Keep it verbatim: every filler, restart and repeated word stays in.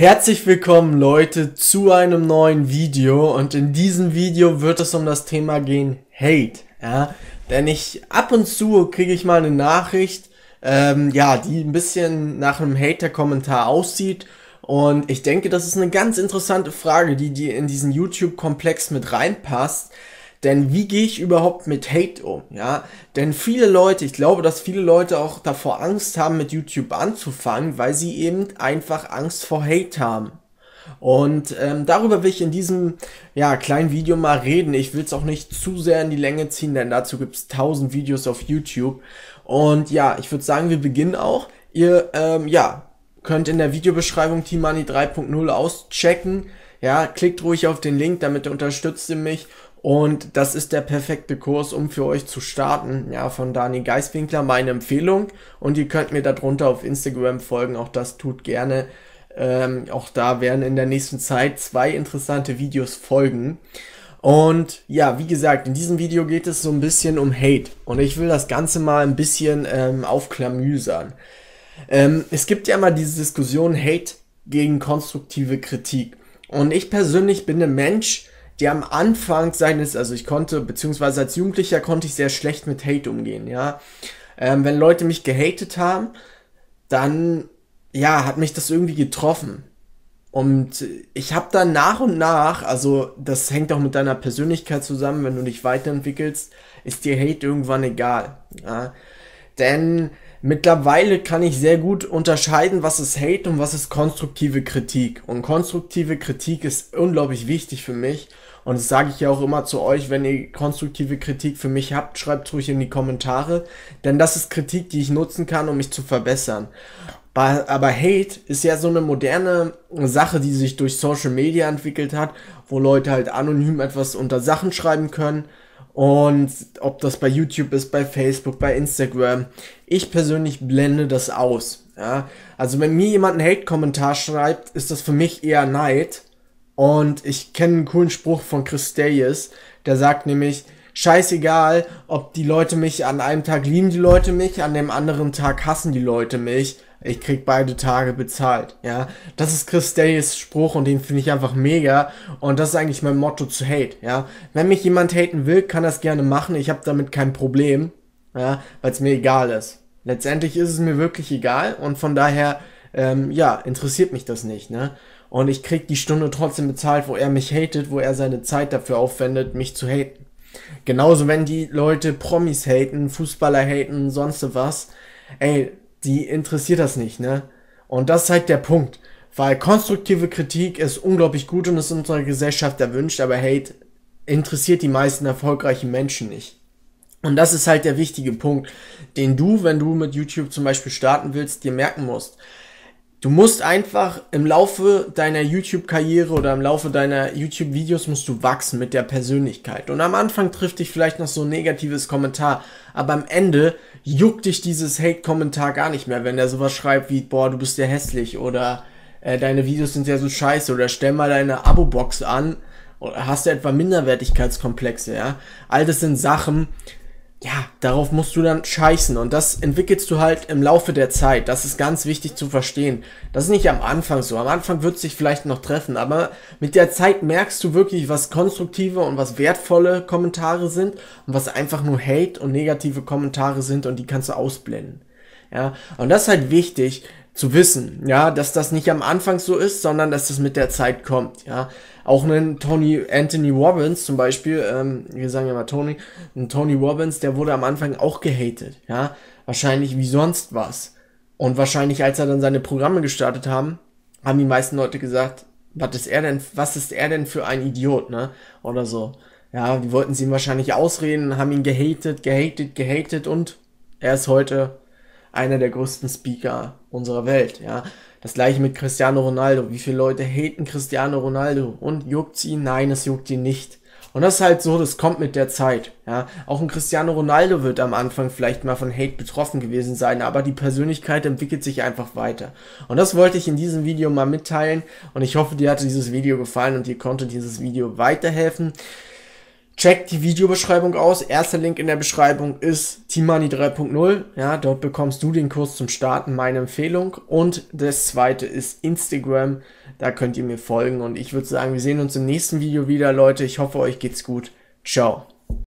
Herzlich willkommen Leute zu einem neuen Video, und in diesem Video wird es um das Thema gehen Hate, ja, denn ich ab und zu kriege ich mal eine Nachricht, ähm, ja, die ein bisschen nach einem Hater-Kommentar aussieht, und ich denke, das ist eine ganz interessante Frage, die, die in diesen YouTube-Komplex mit reinpasst. Denn wie gehe ich überhaupt mit Hate um, ja? Denn viele Leute, ich glaube, dass viele Leute auch davor Angst haben, mit YouTube anzufangen, weil sie eben einfach Angst vor Hate haben. Und ähm, darüber will ich in diesem ja, kleinen Video mal reden. Ich will es auch nicht zu sehr in die Länge ziehen, denn dazu gibt es tausend Videos auf YouTube. Und ja, ich würde sagen, wir beginnen auch. Ihr ähm, ja, könnt in der Videobeschreibung Team Money drei punkt null auschecken. Ja, klickt ruhig auf den Link, damit unterstützt ihr mich. Und das ist der perfekte Kurs, um für euch zu starten, ja, von Dani Geiswinkler, meine Empfehlung, und ihr könnt mir darunter auf Instagram folgen, auch das tut gerne, ähm, auch da werden in der nächsten Zeit zwei interessante Videos folgen. Und ja, wie gesagt, in diesem Video geht es so ein bisschen um Hate, und ich will das Ganze mal ein bisschen ähm, aufklamüsern. Ähm, es gibt ja immer diese Diskussion Hate gegen konstruktive Kritik, und ich persönlich bin ein Mensch, der am Anfang seines, also ich konnte, beziehungsweise als Jugendlicher konnte ich sehr schlecht mit Hate umgehen, ja. Ähm, wenn Leute mich gehatet haben, dann, ja, hat mich das irgendwie getroffen. Und ich habe dann nach und nach, also das hängt auch mit deiner Persönlichkeit zusammen, wenn du dich weiterentwickelst, ist dir Hate irgendwann egal, ja. Denn mittlerweile kann ich sehr gut unterscheiden, was ist Hate und was ist konstruktive Kritik. Und konstruktive Kritik ist unglaublich wichtig für mich. Und das sage ich ja auch immer zu euch, wenn ihr konstruktive Kritik für mich habt, schreibt ruhig in die Kommentare. Denn das ist Kritik, die ich nutzen kann, um mich zu verbessern. Aber Hate ist ja so eine moderne Sache, die sich durch Social Media entwickelt hat, wo Leute halt anonym etwas unter Sachen schreiben können. Und ob das bei YouTube ist, bei Facebook, bei Instagram, ich persönlich blende das aus. Ja? Also wenn mir jemand einen Hate-Kommentar schreibt, ist das für mich eher Neid. Und ich kenne einen coolen Spruch von Chris Hayes, der sagt nämlich, scheißegal, ob die Leute mich, an einem Tag lieben die Leute mich, an dem anderen Tag hassen die Leute mich. Ich krieg beide Tage bezahlt, ja. Das ist Chris Hayes Spruch, und den finde ich einfach mega. Und das ist eigentlich mein Motto zu Hate, ja. Wenn mich jemand haten will, kann das gerne machen. Ich habe damit kein Problem, ja, weil es mir egal ist. Letztendlich ist es mir wirklich egal, und von daher, ähm, ja, interessiert mich das nicht, ne. Und ich krieg die Stunde trotzdem bezahlt, wo er mich hatet, wo er seine Zeit dafür aufwendet, mich zu haten. Genauso, wenn die Leute Promis haten, Fußballer haten, sonst was, ey, die interessiert das nicht, ne? Und das ist halt der Punkt, weil konstruktive Kritik ist unglaublich gut und ist in unserer Gesellschaft erwünscht, aber Hate interessiert die meisten erfolgreichen Menschen nicht. Und das ist halt der wichtige Punkt, den du, wenn du mit YouTube zum Beispiel starten willst, dir merken musst. Du musst einfach im Laufe deiner YouTube-Karriere oder im Laufe deiner YouTube-Videos musst du wachsen mit der Persönlichkeit. Und am Anfang trifft dich vielleicht noch so ein negatives Kommentar, aber am Ende juckt dich dieses Hate-Kommentar gar nicht mehr, wenn der sowas schreibt wie, boah, du bist ja hässlich, oder äh, deine Videos sind ja so scheiße, oder stell mal deine Abo-Box an, oder hast du etwa Minderwertigkeitskomplexe, ja? All das sind Sachen, ja, darauf musst du dann scheißen, und das entwickelst du halt im Laufe der Zeit. Das ist ganz wichtig zu verstehen. Das ist nicht am Anfang so. Am Anfang wird es dich vielleicht noch treffen, aber mit der Zeit merkst du wirklich, was konstruktive und was wertvolle Kommentare sind und was einfach nur Hate und negative Kommentare sind, und die kannst du ausblenden. Ja, und das ist halt wichtig zu wissen, ja, dass das nicht am Anfang so ist, sondern dass das mit der Zeit kommt, ja. Auch einen Tony, Anthony Robbins zum Beispiel, ähm, wir sagen ja mal Tony, ein Tony Robbins, der wurde am Anfang auch gehatet, ja. Wahrscheinlich wie sonst was. Und wahrscheinlich, als er dann seine Programme gestartet haben, haben die meisten Leute gesagt, was ist er denn, was ist er denn für ein Idiot, ne, oder so. Ja, die wollten sie ihm wahrscheinlich ausreden, haben ihn gehatet, gehatet, gehatet, und er ist heute einer der größten Speaker unserer Welt, ja. Das gleiche mit Cristiano Ronaldo. Wie viele Leute haten Cristiano Ronaldo? Und juckt's ihn? Nein, es juckt ihn nicht. Und das ist halt so, das kommt mit der Zeit, ja. Auch ein Cristiano Ronaldo wird am Anfang vielleicht mal von Hate betroffen gewesen sein, aber die Persönlichkeit entwickelt sich einfach weiter. Und das wollte ich in diesem Video mal mitteilen, und ich hoffe, dir hatte dieses Video gefallen und dir konnte dieses Video weiterhelfen. Checkt die Videobeschreibung aus. Erster Link in der Beschreibung ist Team Money drei punkt null. Ja, dort bekommst du den Kurs zum Starten, meine Empfehlung. Und das zweite ist Instagram. Da könnt ihr mir folgen. Und ich würde sagen, wir sehen uns im nächsten Video wieder, Leute. Ich hoffe, euch geht's gut. Ciao.